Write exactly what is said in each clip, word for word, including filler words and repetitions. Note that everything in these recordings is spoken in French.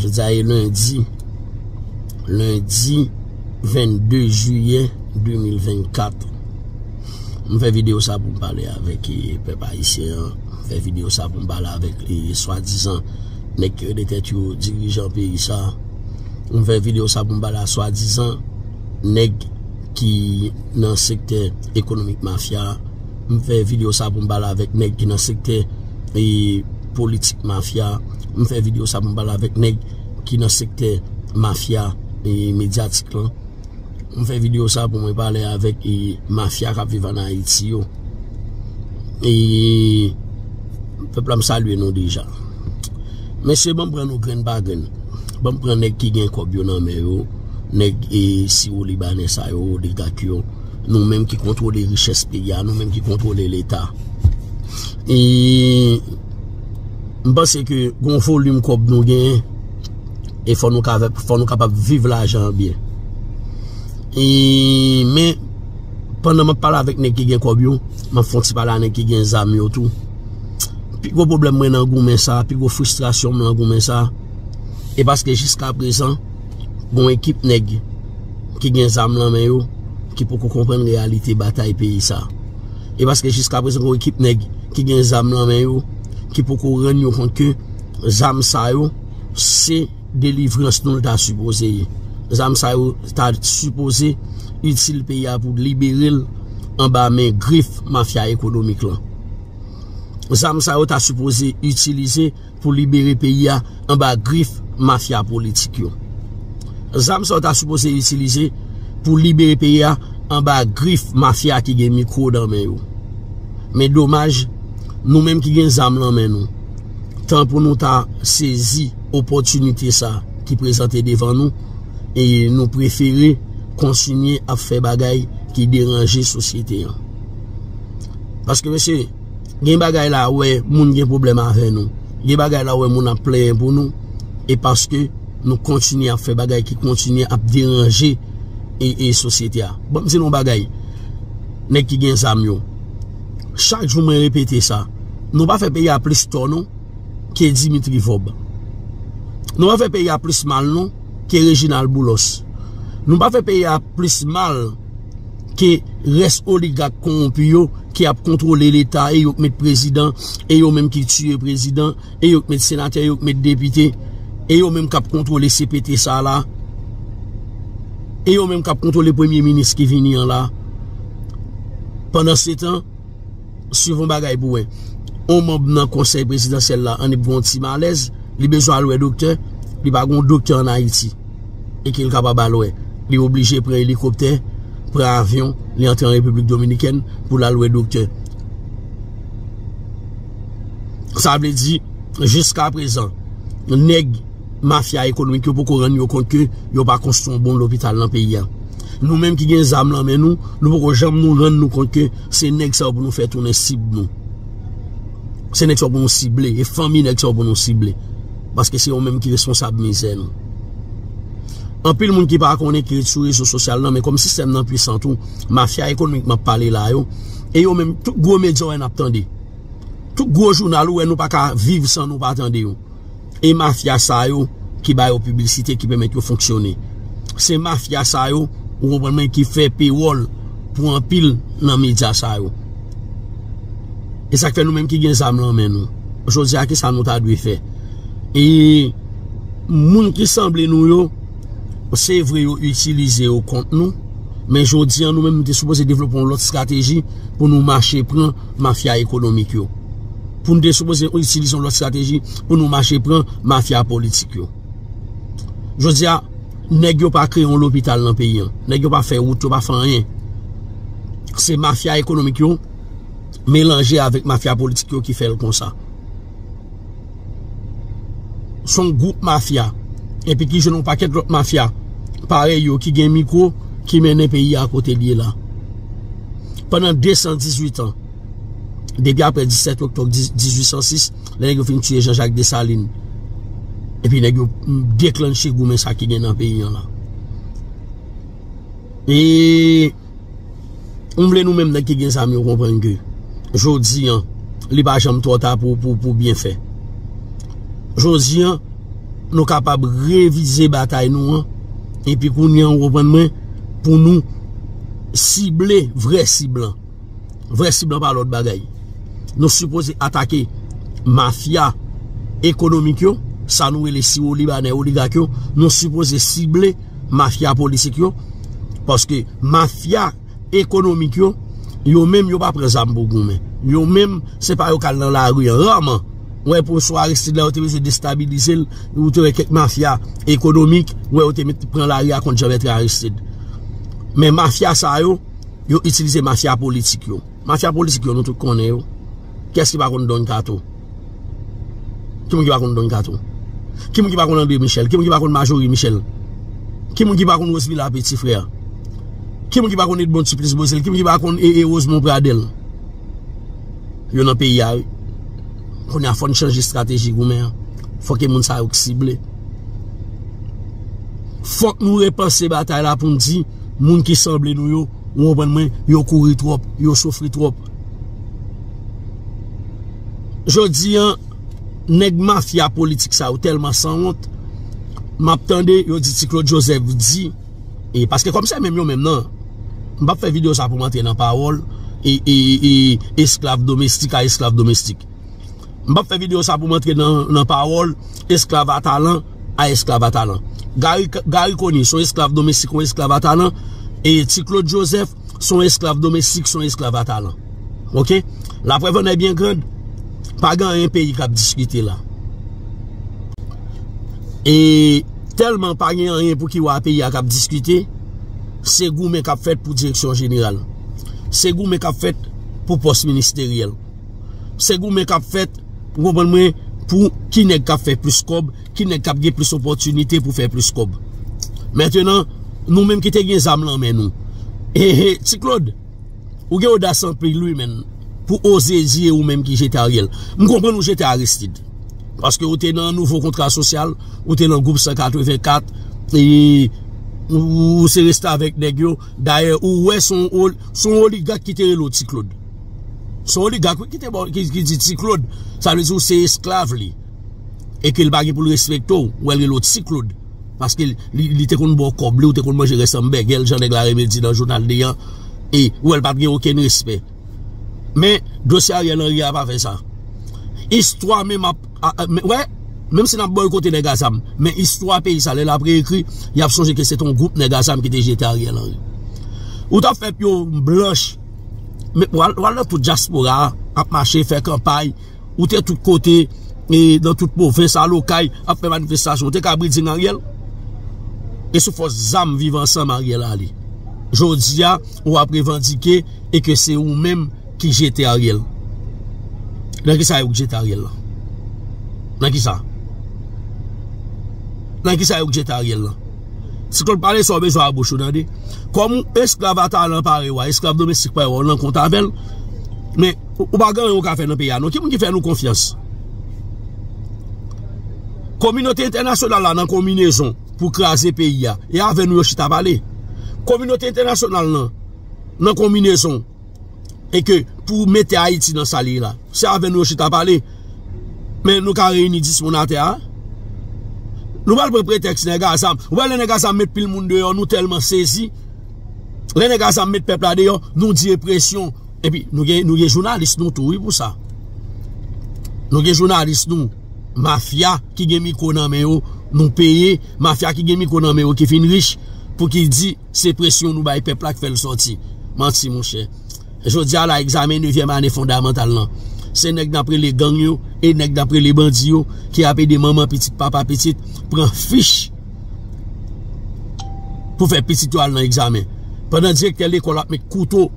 je dis lundi, lundi vingt-deux juillet deux mille vingt-quatre. Je fais vidéo ça pour parler avec les peuple haïtien. Je fais vidéo ça pour parler avec les soi-disant les dirigeants pays ça. On fait vidéo ça pour parler soi-disant nèg qui dans le secteur économique mafia. On fait vidéo ça pour parler avec nèg qui dans le secteur politique mafia. On fait vidéo ça pour parler avec nèg qui dans le secteur mafia et médiatique. On fait vidéo ça pour me parler avec les mafia qui vivent en Haïti. Et le peuple me salue nous déjà. Mais c'est bon pour nous grain par grain. Bon pour nèg qui gagne kobyo nan men yo, nèg et si ou libanais ça yo, des gars qui nous même qui contrôle les richesses pays, nous même qui contrôle l'état. Et je pense que gon volume kob nous gagne et faut nous faut nous capable vivre l'argent bien. Et mais pendant que je parle avec les gens qui gagnent Kobio, je fais parler avec les gens qui gagnent Zamio tout. Puis le problème moi dans goumen ça, puis la frustration dans goumen ça. Et parce que jusqu'à présent, bon équipe nèg qui gagne Zam là mais yo qui pour comprendre la réalité bataille pays ça. Et parce que jusqu'à présent bon équipe nèg qui gagne Zam là mais yo qui pour rendre compte que Zam ça yo c'est délivrance nous t'a supposé. Zam ça t'a supposé utile pays pour libérer en bas main griffe mafia économique là. Zam ça t'a supposé utiliser pour libérer pays en bas griffe mafia politique. Zam ça t'a supposé utiliser pour libérer pays en bas griffe mafia qui gagne micro dans main. Mais dommage nous mêmes qui gagne zam dans main nous. Tant pour nous t'a saisi opportunité ça qui présentait devant nous. Et nous préférons continuer à faire bagaille qui dérange la société. Parce que, monsieur, il y a des bagailles là où les gens ont des problèmes avec nous. Il y a des bagailles là où les gens ont plein pour nous. Et parce que nous continuons à faire bagaille qui continue à déranger la société. Bon, c'est nos bagailles. Nous qui gagnons ça mieux. Chaque jour, je répète ça. Nous ne pas faire payer à plus de tonneaux que Dimitri Vob. Nous ne pas faire payer à plus de mal, non? Que Reginald Boulos. Nous ne faisons pas payer plus mal que les oligarques corrompus qui ont contrôlé l'État et qui ont mis le président, et qui ont même tué le président, et qui ont mis le sénateur, et qui ont mis le député, et qui ont même contrôlé le C P T ça là, et qui ont même contrôlé le premier ministre qui vient là. Pendant ce temps, suivons bagaille pour eux. On membre dans le conseil présidentiel là, on est bon petit malaise, il a besoin de docteur, il n'y a pas de docteur en Haïti. Et qu'il est capable de il est obligé de prendre hélicoptère, prendre avion, il entre en République Dominicaine pour la louer docteur. Ça veut dire, jusqu'à présent, les mafia économique pour qu'on rende compte que n'ont pas construit un bon hôpital dans le pays. Nous-mêmes qui avons des âmes, mais nous, nous pouvons jamais nous rendre compte que c'est nèg ça pour nous faire tourner cible. C'est nèg ça pour nous cibler, et famille nèg ça pour nous cibler. Parce que c'est eux-mêmes qui responsable misère. En pile monde qui pas connaît qui sur réseaux sociaux là mais comme système non puissant tout mafia économiquement parler là yo et eux même tout gros média on attendait tout gros journal où nous pas ka vivre sans nous pas attendre yo et mafia ça yo qui bail aux publicité qui permet de fonctionner c'est mafia ça yo vraiment qui fait paywall pour en pile dans média ça yo et ça fait nous même qui gagne ça là mais nous aujourd'hui à qui ça nous t'a dû faire et moun qui semble nous yo c'est vrai yo utiliser au compte nous mais jodi nous même nous supposé développer une autre stratégie pour nous marcher prendre mafia économique yo pour nous supposé utiliser une autre stratégie pour nous marcher prendre mafia politique yo jodi a nèg yo pas créer un hôpital dans pays nèg yo pas faire route yo pas faire rien c'est mafia économique yo mélangé avec mafia politique yo qui fait comme ça son groupe mafia et puis qui je n'ont pas qu'un autre mafia pareil yo qui gagne micro qui mène pays à côté lié là pendant deux cent dix-huit ans depuis après dix-sept octobre mille huit cent six les nèg fin tuer Jean-Jacques Dessalines et puis nèg déclencher goumen ça qui gagne dans pays là et on voulait nous même nèg qui gagne ça mieux comprendre que jodi an li pa jambe trop tard pour pour pour bien faire Josian, nous capables de réviser la bataille nous, et puis qu'on y en pour nous cibler vrai ciblant. Vrai ciblant par l'autre bagaille. Nous supposons attaquer mafia économique, ça nous est les si libanais oligarques, nous supposons cibler mafia politique, parce que mafia économique, yo même yo pas présent pour gourmet. Yo même c'est pas yo kal dans la rue rarement. Ouais pour soit Aristide là te déstabiliser ou te quelques mafia économique, ouais ou te prend la rue contre Jean-Jacques Aristide. Mais mafia ça yo, yo utiliser mafia politique yo. Mafia politique yo nous tout connaît. Qu'est-ce qui va qu'on donne Kato? Qui m'ki va qu'on donne Kato? Qui m'ki va qu'on André Michel? Qui m'ki va qu'on Majorie Michel? Qui m'ki va qu'on Roseville la petit frère? Qui m'ki va qu'on Edmond Supplice Bosel? Qui m'ki va qu'on Rosemont Pradel? Yo nan pays a qu'on a faut changer stratégie goumen. Faut que moun sa yo cible. Faut que nous repenser bataille là pour dire moun qui semble nous yo, ou on prend moins, yo courir trop, yo souffrir trop. Je dis, nèg mafia politique ça ou tellement sans honte. M'attendais, yo dit Claude Joseph dit et parce que comme ça même yo même non. M'pa faire vidéo ça pour m'entrer dans parole et et, et esclave domestique à esclave domestique. M'pa faire vidéo ça pour m'entrer dans dans parole esclave à talent à esclave à talent. Gary Gary Koni son esclave domestique ou esclave à talent et Claude Joseph son esclave domestique son esclave à talent. OK? La preuve est bien grande. Pas grand un pays qui a discuté là. Et tellement pas grand rien pour qui un pays qui a discuté, c'est gourmet qui a fait pour direction générale. C'est gourmet qui a fait pour poste ministériel. C'est gourmet qui a fait pour pour qui n'est qu'à faire plus cob, qui n'est qu'à gagner plus opportunité pour faire plus cob. Maintenant, nous même qui te gagne zam lan men nous. Et ti Claude, ou gen audace en pays lui même. Pour oser dire ou même qui j'étais Ariel. Je comprends que j'étais Aristide. Parce que vous êtes dans un nouveau contrat social, vous êtes dans le groupe cent quatre-vingt-quatre, et vous êtes resté avec des gars. D'ailleurs, vous êtes son oligarque qui était l'autre Claude. Son oligarque qui dit Claude, ça veut dire que c'est esclave. Et qu'il bague pour le respecter, ou elle est l'autre Claude. Parce qu'il était comme un bon coblé, ou était comme un manger sans béguel, j'en ai déclaré midi dans le journal de l'Ian, et ou elle n'a pas aucun respect. Mais dossier Ariel Henry a pas fait ça. Histoire même a, a, a, ouais, même si n'a boycotté les gazam, mais histoire pays ça l'a préécrit, il a songé que c'est ton groupe Negazam qui te jeté Ariel Henry. Ou t'as fait pio blanche. Mais voilà tout diaspora a marché faire campagne, ou t'es tout côté et dans toute province à locaille a fait manifestation, t'es cabridin Ariel. Et sous force zam vivant ensemble Ariel Henry. Jodia ou a revendiqué et que c'est ou même qui j'étais Ariel. Dans qui ça où j'étais Ariel là? Dans qui ça? Dans qui ça où j'étais Ariel là? Si qu'on parle sur besoin à bouche dans des comme esclave à talent pareil ou esclave domestique pareil on en compte avec mais ou pas grand on ka faire dans pays non qui qui fait nous confiance. Communauté internationale là dans combinaison pour craser pays là et avec nous chita parler. Communauté internationale là dans combinaison et que pour mettre Haïti dans sa ligne là, c'est avec nous que je t'ai parlé. Mais nous avons réuni dix mon à terre. Nous avons le prétexte, les gars, les négats mettent pile le monde dehors, nous tellement saisis. Les négats mettent le peuple dehors, nous disons pression. Et puis, nous avons des journalistes, nous tout, oui, pour ça. Nous avons des journalistes, nous, mafia qui a mis Konameo, nous payer, mafia qui a mis Konameo, qui finit riche, pour qu'il dise, c'est pression, nous, le peuple qui fait le sortir. Menti, mon cher. Je dis à la examen neuvième année fondamentalement. C'est nèg d'après les gangs et nèg d'après les bandits qui appellent des mamans petites, papa petites, prend fiche pour faire petit toile dans l'examen. Pendant directeur l'école a mis couteau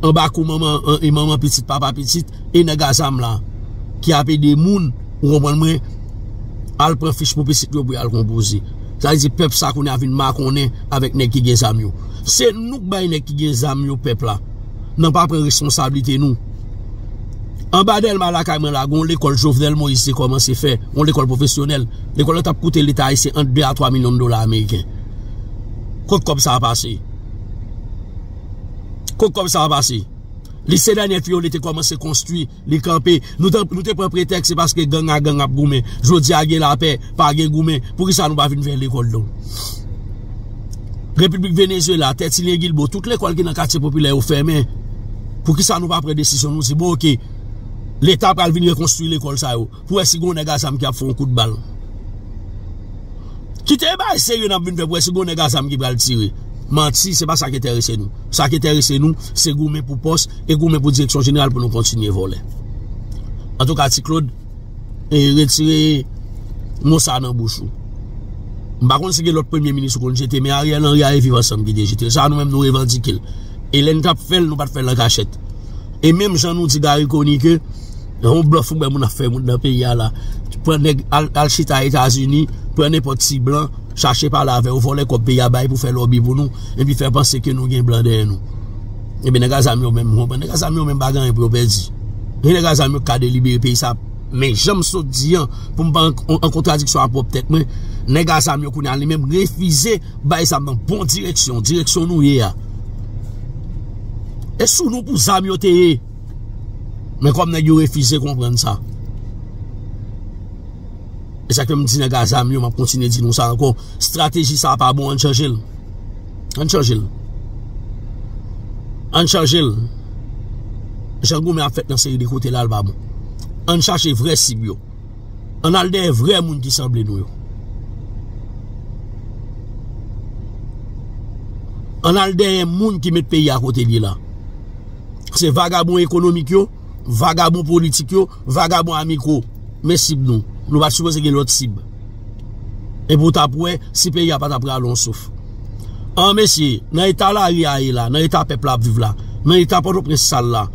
en bas pour maman et maman petite, papa petite, et nèg azam là qui appellent des moun ou au moins al prend fiche pour petit pour al composer. Ça veut dire peuple ça qu'on a vu marconner avec nèg qui gen zam yo. C'est nous qui bay nèg qui gen zam yo peuple là. N'ont pas pris responsabilité nous. En bas d'elle, Malakaïman Lagon, l'école Jovenel Moïse, c'est comment c'est fait. On l'école professionnelle. L'école a coûté l'État, c'est entre deux à trois millions de dollars américains. Quand comme ça a passé. Quand comme ça a passé. Les ces derniers fioles étaient commencé à construire, les camper. Nous te prenons prétexte parce que gang à gang à goumé. Je dis à la paix, pas à goumé. Pour qui ça nous va venir vers l'école? République Venezuela, Tétilien Guilbo, toutes les écoles qui sont dans le quartier populaire ont fermé. Pour qui ça nous va prendre décision? Nous disons, bon, ok, l'État va venir reconstruire l'école. Pour est-ce qu'on a un gars qui fait un coup de balle? Qui te bat sérieux dans le pour est-ce qu'on a un gars qui va le tirer? Menti, c'est pas ça qui intéresse nous. Ça qui intéresse nous, c'est gourmet pour poste et gourmet pour direction générale pour nous continuer à voler. En tout cas, si Claude est retiré, nous ça dans bouchou. Par contre, c'est que l'autre premier ministre qu'on jeté, mais Ariel Henry a vivre ensemble qui déjeté. Ça nous-mêmes nous revendiquons. Et l'un cap fait, nous pas faire la cachette. Et même Jean nous dit Gary Konique, on bluffe ou on a fait dans le pays là. Tu prends al chita États-Unis, prenez pas petit blanc. Cherchez par là avec vous voler comme pays à bail pour faire lobby pour nous et puis faire penser que nous gagnons blanc derrière nous. Et bien, les gars, amis, même, les gars, amis, même bagarre pour perdre. Et les gars, amis, au cas de libérer pays ça. Mais j'aime ce dire pour me pas en contradiction à propre tête. Mais les gars, amis, qu'on a même refusé bail ça dans bonne direction, direction nous hier. Et sous nous pour zamioter. Mais comme nous refusé comprendre ça. Et ça que me dit les gars, amis, on va continuer à dire nous ça encore. Stratégie, ça pas bon, on change. On change. On change. J'en ai fait dans série de côté là, pas bon. On cherche vrai cible. On a des vrais monde qui semblent nous. On a des monde qui met pays à côté de là. C'est vagabond économique, vagabond politique, vagabond amico. Mais cible nous. Nous va supposer que l'autre cible. Et pour t'apprendre, si pays a pas t'apprendre, allons souffle. En messieurs, dans l'état là, il y a là, dans l'état peuple à vivre là, dans l'état pour le prince sale là,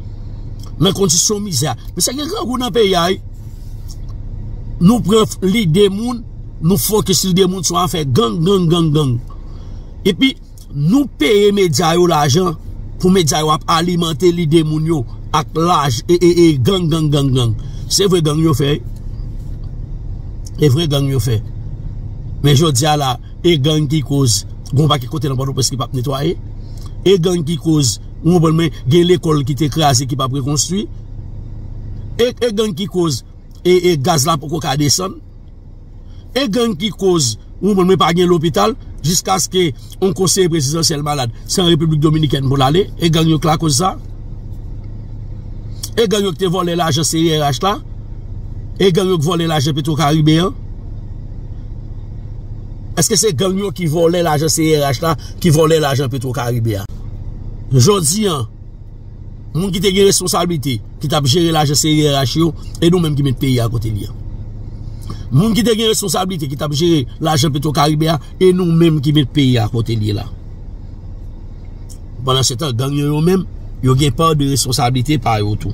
dans les conditions misères. Mais c'est que quand on a pays, nous prenons l'idée des gens, nous focus des gens sur en faire gang, gang, gang, gang. Et puis, nous payons les médias l'argent pour les médias alimenter l'idée des gens avec l'âge et, et gang, gang, gang, gang. C'est vrai, gang, yo fait. Et vrai gang yo fait. Mais je dis à la, et gang qui cause, gon pas qui côté dans le parce qu'il pas nettoyer. Et gang qui cause, on peut même, l'école qui est écrasée, qui pas reconstruite. Et, et gang qui cause, et, et gaz là pour qu'on ka descendre. Et gang qui cause, on peut même pas gagner l'hôpital, jusqu'à ce que on conseil présidentiel malade, c'est en République Dominicaine pour l'aller. Et gang yo la cause ça. Et gang yo qui te volé l'argent C I R H là. Et gang qui volait l'argent Petro-Caribéen. Est-ce que c'est gang qui volait l'argent C I R H là, qui volait l'argent Petro-Caribéen? Jodi an, moun qui te gen responsabilité, qui t'a géré l'argent C I R H yo, et nous même qui met pays à côté li. Moun qui te gen responsabilité, qui t'a géré l'argent Petro-Caribéen, et nous même qui met pays à côté li là. Pendant ce temps, gang yo même, yo gen pas de responsabilité par yo tout.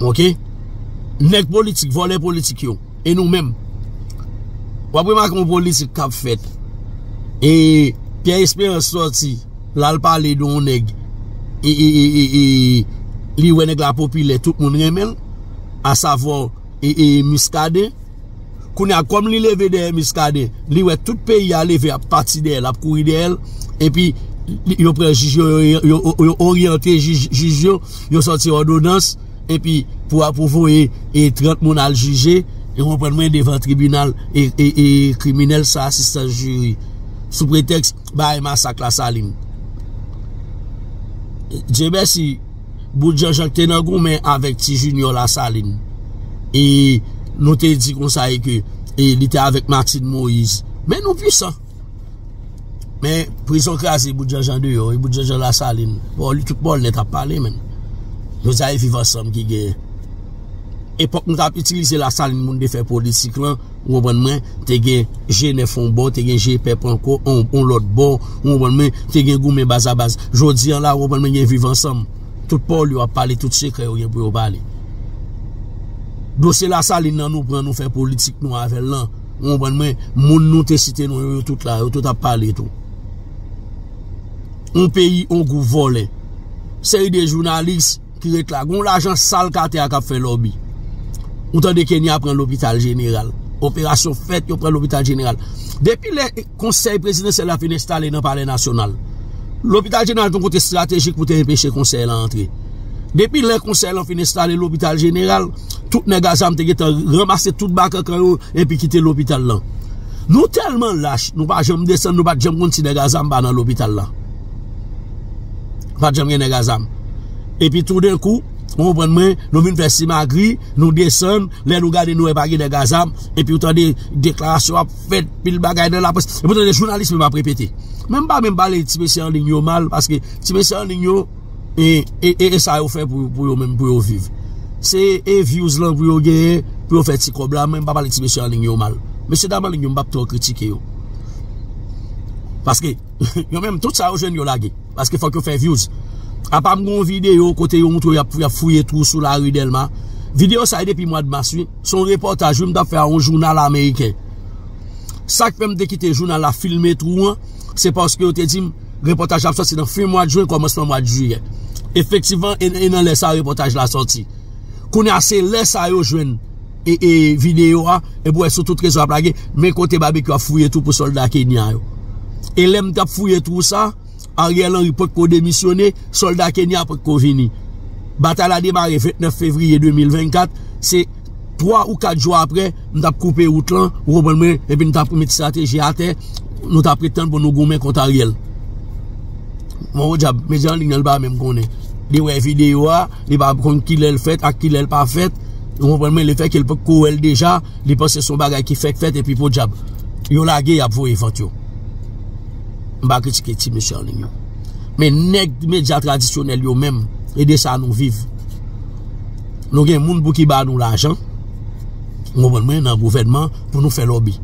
OK? Nèg politique, voler politique yo. Et nous-mêmes. Ou après ma politique qu'a fait. Et Pierre Espérance sorti. Là, il parle d'un nèg. Et, et, et, et, li wè nèg la populaire, tout le monde remel. À savoir, et, et, Muscadet. Kounya, comme li levé de Muscadet, li wè tout pays a levé à partir d'elle, à courir d'elle. Et puis, yo prend juge, yo orienté juge, yo sorti ordonnance. Et puis, pour approuver et trente personnes à juger, et on prend devant le tribunal et, et, et criminel, ça assistance jury. Sous prétexte, bah, massacre la saline. Dieu merci, bout de Jean-Jacques Tenangou, mais avec Ti Junior la saline. Et nous te dit qu'on savait que, il était avec Martin Moïse. Mais nous puissants. Mais, prison crasée, bout de Jean-Jacques de bout de Jean-Jacques la saline. Bon, lui, tout le monde n'est pas parlé, même. Nous allons vivre ensemble qui gagne. Et pour nous utiliser la salle, nous devons faire politique. Nous devons faire Genève en bas, nous devons faire P E P en l'autre bord, nous devons faire Goumé base à base. Je dis là, nous devons vivre ensemble. Tout le monde a parlé, tout le secret a parlé. Dossier la salle, nous prenons nous faire politique avec l'un. Nous devons nous citer, nous tout là, tout a parlé. Un pays, on gouverne. C'est des journalistes qui réclament l'argent sale qui a fait lobby. Ou tant de Kenya prend l'hôpital général. Opération faite, on prend l'hôpital général. Depuis le conseil présidentiel a fait installer dans le palais national, l'hôpital général est un côté stratégique pour empêcher le conseil à entrer. Depuis le conseil a fini installé l'hôpital général, tout les gars ont ramassé tout le bac et puis quitté l'hôpital là. Nous tellement lâches, nous ne pas jamais descendre, nous ne pas jamais continuer les gazam dans l'hôpital là. Pas jamais les gazam. Et puis tout d'un coup, on prend main, nous venons faire simagri, nous descendons, les nous gardons nous épargnés des gazam, et puis autant des déclarations faites, pile bagaille dans la presse. Et puis les journalistes ne peuvent pas répéter. Même pas même pas les petits messieurs en ligne mal, parce que petits messieurs en ligne et et ça ils fait pour pour eux-mêmes pour eux vivre. C'est et views là pour eux gagner, pour eux faire petit cob là, même pas les petits messieurs en ligne mal. Monsieur dames en ligne on pas trop critiquer yo. Parce que yo même tout ça aux jeunes yo lagué parce que faut que faire views. A pas mon vidéo côté yo montre y a fouiller tout sur la rue Delma. Vidéo ça depuis mois de mars, son reportage je me dois faire un journal américain. Ça que même de quitter journal a filmer tout, c'est parce que te dit reportage a sorti dans fin mois de juin commencement mois de juillet. Effectivement et dans les ça reportage la sorti. Qu'on a assez les ça yo joindre et vidéo et pour sur tout trésor plagué mais côté barbecue a fouillé tout pour soldat Kenya. Et l'aime t'a fouillé tout ça, Ariel Henry peut qu'on démissionner, soldat Kenya peut qu'on vini. Bataille a démarré vingt-neuf février deux mille vingt-quatre, c'est trois ou quatre jours après, nous avons coupé outlan, et puis nous avons pris une stratégie à terre, nous avons prétendu pour nous gommer contre Ariel. Mon job, mes gens ne le pas même qu'on est. Les vidéos, les pas qui l'a fait, à qui l'a pas fait, nous avons le fait qu'il peut courir déjà, les pensées son bagage qui fait fait, et puis pour le job. Yo la guerre, il y a un je ne vais pas critiquer les monsieur en ligne. Mais les médias traditionnels, eux-mêmes, et de ça nous vivons. Nous avons des gens qui battent l'argent, nous avons un gouvernement pour nous faire lobby.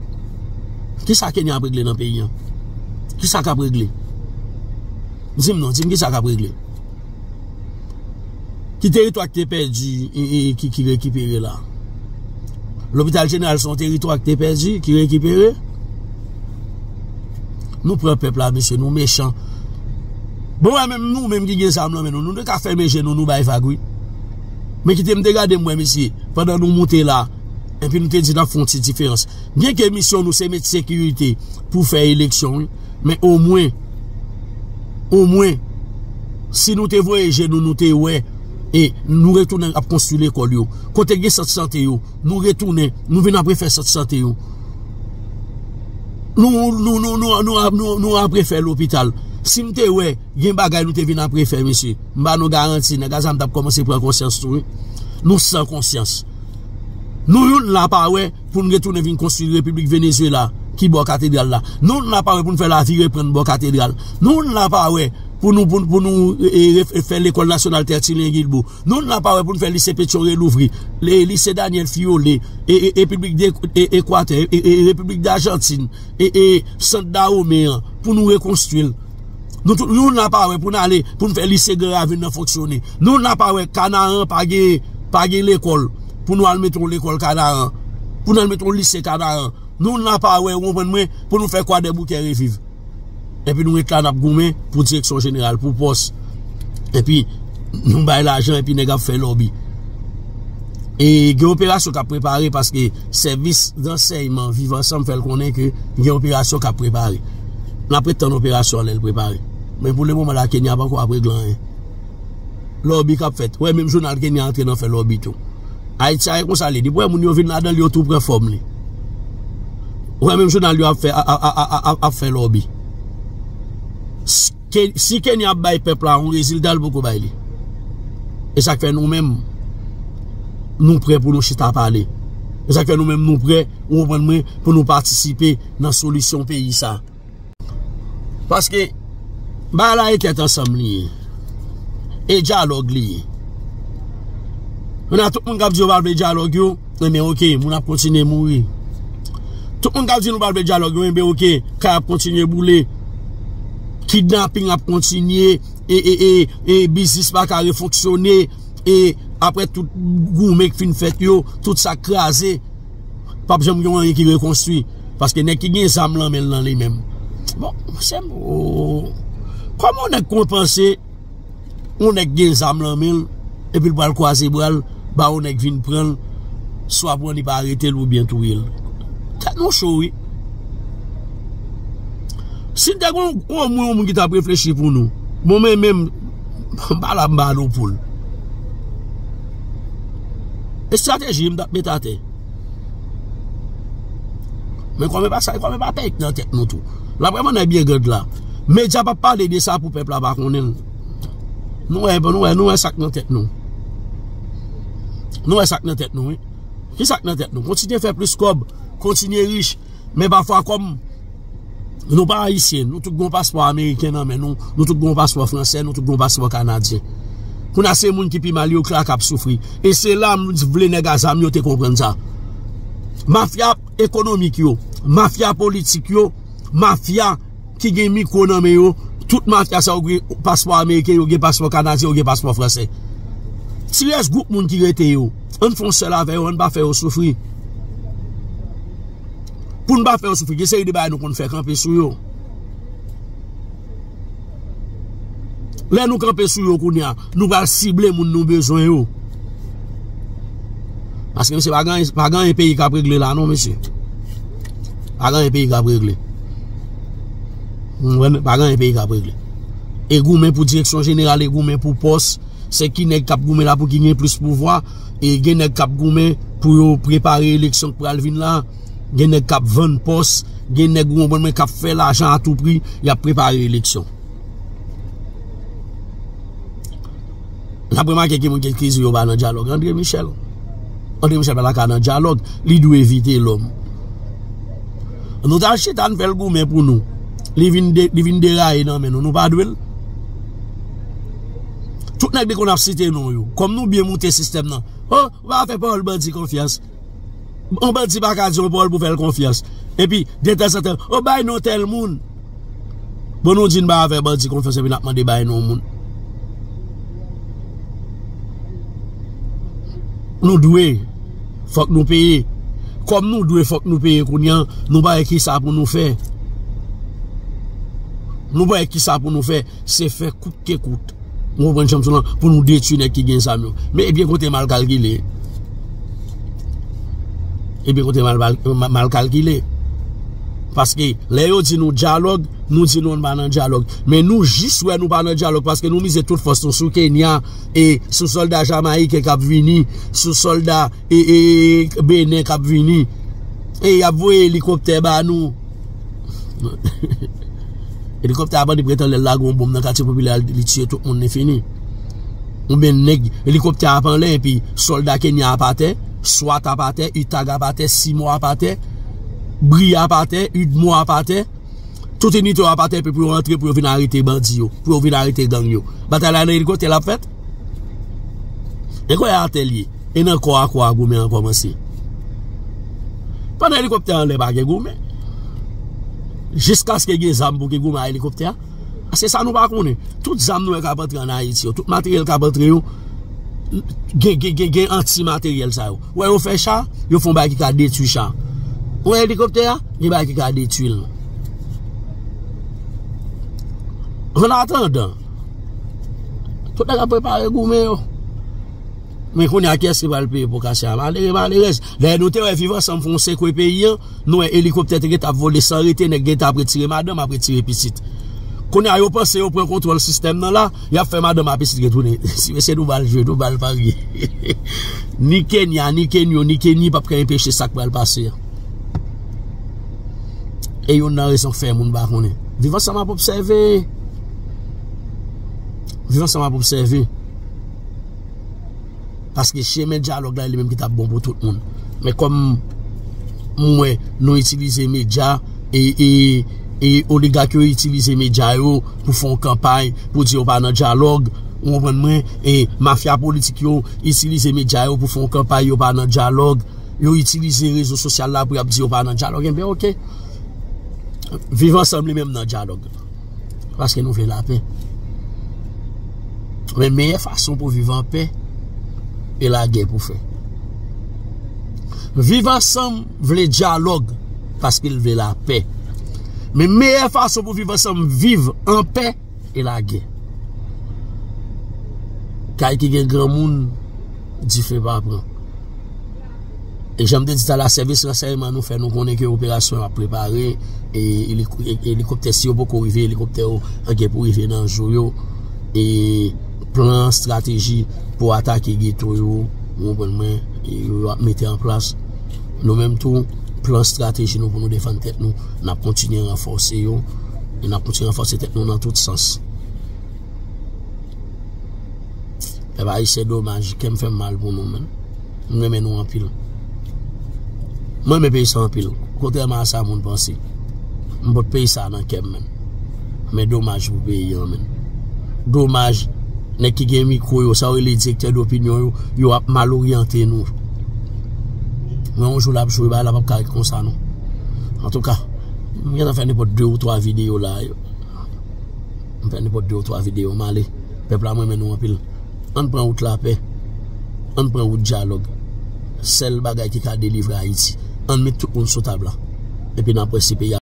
Qui est-ce qui a réglé dans le pays? Qui est-ce qui a réglé? Dis-moi, dis-moi, qui est-ce qui a réglé? Qui territoire qui est perdu et qui est récupéré là? L'hôpital général, son territoire qui est perdu, qui est récupéré? Nous prenons peuple là, monsieur, nous méchants. Bon, même nous, même qui nous sommes nous ne pouvons pas faire nous, nous bailler fagouille. Mais qui t'aime dégager moi, monsieur, pendant nous monter là, et puis nous te disons dans font une différence. Bien que mission nous c'est mettre sécurité pour faire élection, mais au moins, au moins, si nous te voyons, nous nous te ouais, et nous retournons à construire l'école. Quand tu as cette santé, nous retournons, nous venons après faire cette santé. Nous, nous, nous, nous, nous, nous, nous, après faire l'hôpital. Si nous te ouais, gen bagay nous te vin après faire, monsieur. M'a nous garanti, nous avons commencé à prendre conscience. Nous sans conscience. Nous n'avons pas ouais pour nous retourner venir construire la République Venezuela, qui boit cathédrale là. Nous n'avons pas ouais pour nous faire la vie reprendre boit cathédrale. Nous n'avons pas ouais pour nous, pour nous, faire l'école nationale Tertullian Guilbault. Nous n'avons pas ouais pour nous faire le lycée Pétioné Louvry, le lycée Daniel Fiolé, et République d'Équateur, et République d'Argentine, et Centre d'Aoméen, pour nous reconstruire. Nous n'avons pas ouais pour nous aller, pour nous faire le lycée Gravine fonctionner. Nous n'avons pas ouais Canaran, paguer l'école. Pour nous aller mettre l'école Canaran, pour nous mettre le lycée Canaran, nous n'avons pas ouais pour nous faire quoi des bouquets revivre. Et puis nous réclamons pour direction générale, pour poste. Et puis nous baillons l'argent et puis nous avons fait lobby. Et il y a une opération qui a préparé parce que service d'enseignement vivant ensemble fait connaître que il y a une opération qui a préparé. Nous avons prétendu l'opération elle préparée. Mais pour le moment, la Kenya n'a pas encore appris grand. Lobby qui a fait. Oui, même journal Kenya est en train de faire lobby tout. Haïti a consolé. Dit, ouais, mon yo vient là-dedans, yo tout prend forme. Ouais, même journal lui a fait a fait lobby. Si Kenya baille peuple là, on résultat beaucoup baille. Et ça fait nous-mêmes nous prêts pour nous chita parler. Et ça fait nous-mêmes nous prêts pour nous participer dans la solution pays ça. Parce que bah là était ensemble lié et dialogue lié. On a tout le monde qui a dit qu'on parle de dialogue, mais ok, on a continué à mourir. Tout le monde qui a dit qu'on parle de dialogue, mais ok, qu'on a continué à bouler. Kidnapping a continué, et, et, et, et business pas a fonctionné, et après tout gourmet qui fin fait yo, tout ça crasé. Pas besoin de rien qui reconstruit. Parce que n'est qui gagne ça me l'emmène dans les mêmes. Bon, c'est bon. Comment on est compensé? On est gagne ça me l'emmène. Et puis, le croisé, bah, on est venu prendre, soit pour ne pas arrêter ou bien tout il. C'est non chaud, oui. Si tu as un monde qui t'a réfléchi pour nous, moi-même, même, pas la balle au poule. Et stratégie, je me mets à terre. Mais quand même pas ça, quand même pas pète dans la tête, nous tout. Là, vraiment, on est bien grave là. Mais je ne vais pas parler de ça pour le peuple là-bas. Nous, nous, nous, nous, sac dans la tête, nous. Nous, sac dans la tête, nous. Qui sac dans la tête, nous. Continuez à faire plus comme, continuez riche, mais parfois comme. Nous ne sommes pas haïtiens, nous tous avons passeport américain, mais nous, nous tous avons passeport français, nous tous avons passeport canadien. Nous avons ces gens qui sont mal, qui ont souffert. Et c'est là que nous voulons les gars, nous comprendre ça. Mafia économique, mafia politique, mafia qui a mis micro, toute mafia ça a passeport américain, passeport canadien, passeport français. Si les groupes gens qui étaient là, on fait cela avec eux, on ne va pas faire souffrir. Pour ne pas faire souffrir, c'est de bail nous qu'on fait camper sur eux. Là nous camper sur eux qu'on y a, nous va cibler moun nous besoin eux. Parce que c'est pas grand pas grand un pays qui a réglé là non monsieur. Pas grand un pays qui a réglé. Pas grand un pays qui a réglé. Et goumen pour direction générale, et goumen pour poste, c'est qui n'est cap goumen là pour gagner plus pouvoir et qui n'est cap goumen pour préparer l'élection pour aller là. Il y a des gens qui vendent postes, il y a des gens qui font l'argent à tout prix, ils ont préparé l'élection. La première question qui est crise, c'est le dialogue. André Michel. André Michel, il y a un dialogue, il doit éviter l'homme. Nous avons acheté un peu de pour nous. Ils viennent dérailler, mais nous ne pas de. Tout le monde qu'on a cité, comme nous bien monté le système, on va faire pas le bandit confiance. On va dire pas dire pour faire confiance. Et puis, des temps en temps, on va non tel monde. Bon, nous disons pas faire bandi confiance et puis on demande pas non monde. Nous devons, faut que nous payions. Comme nous devons, faut que nous payions. Nous pas qui ça pour nous faire. Nous pas qui ça pour nous faire. C'est faire coûte que coûte. On prend champion pour nous détruire qui gagne ça. Mais bien côté mal calculé. Et bien, côté mal, mal, mal calculé. Parce que les autres disent nous dialogue, nous disons nous ne pas dans dialogue. Mais nous, juste ouais, nous pas dans dialogue parce que nous misons toute force sur Kenya et sur soldats jamaïcains qui viennent, sur soldats et, et bénin qui viennent. Et il y a un hélicoptère à nous. Hélicoptère avant de prétendre le lagon bombe dans le quartier populaire, il tue tout le monde est fini. On met hélicoptère à prendre et puis soldats Kenya à partir. Soit à partir, Itaga à partir, Simo à partir, Bria à partir, Udmo à partir, toute unité à partir pour rentrer, pour venir arrêter bandits, pour venir arrêter gang. Bataille à l'hélicoptère la fête. Et quoi y a atelier? Et non, quoi, quoi, gourmet en commencé. Pendant l'hélicoptère, on les bague gourmet. Jusqu'à ce que les zambes pour que gourmet à l'hélicoptère. C'est ça nous pas connaît. Toutes les armes nous sont rentrées en Haïti, tout matériel qui est rentré. Gen anti-matériel ça yo. Ouais, on fait ça, yo font ba qui ka détruire ça. Ouais, hélicoptère, il ba qui ka détruire. En attendant, tout a préparé gourmet yo. Mais qu'on a qu'est-ce qui va le payer pour casser ça. Malheureux, malheureux. Les nous te vivre ensemble font cinq pays, nous hélicoptère qui t'a volé sans arrêter, nèg t'a retiré madame, a retiré petite. Qu'on a eu pensé au point contrôle le système là, il a fait madame à petite retourner. Si c'est nous va le jouer, nous va le parier. Ni Kenya, ni Kenya, ni Kenya, pas qu'à empêcher ça qui va le passer. Et on a raison de faire, mon baronnet. Vivant ça m'a pour observer. Vivant ça m'a pour observer. Parce que chez mes dialogues là, il est même qui t'a bon pour tout le monde. Mais comme moi, nous utilisons les médias et. Et les gars qui utilisent les médias pour faire une campagne, pour dire pas dans dialogue, on prend moins. Et mafia politique utilise les médias pour faire une campagne, pas dans dialogue. Ils utilisent les réseaux sociaux là pour dire pas dans dialogue. Et bien ok, vivons ensemble même dans dialogue, parce que nous voulons la paix. Mais la meilleure façon pour vivre en paix est la guerre pour faire. Vivons ensemble voulons dialogue parce qu'ils veulent la paix. Mais la meilleure façon pour vivre ensemble, vivre en paix et la guerre. Car il y a un grand monde qui ne fait pas prendre. Et j'aime dire ça, la service renseignement nous fait nous connaître que l'opération a préparé et hélicoptère si pour arriver, hélicoptère pour arriver dans le jour et plan stratégie pour attaquer ghetto mettre en place. Nous même tout plan stratégie nous pour nous défendre tête nous, n'a continué à renforcer yo et n'a continué à renforcer tête nous dans tout sens. Et bah c'est dommage qu'elle me fait mal pour nous même. Nous même nous en pile. Moi, je paye ça en pile. Contrairement à ça, mon pensée. Je ne paye ça dans le même. Mais dommage pour payer. Dommage, les qui ont micro, ça les directeurs d'opinion, ils ont mal orienté nous. Mais on joue là, je ne vais pas comme ça. En tout cas, je vais faire deux ou trois vidéos là. Je vais faire deux ou trois vidéos. Le peuple a même nous en pile. On prend route la paix. On prend route dialogue. Celle bagaille qui a délivré Haïti. On met tout le monde sur table. Et puis, dans le principe, il y a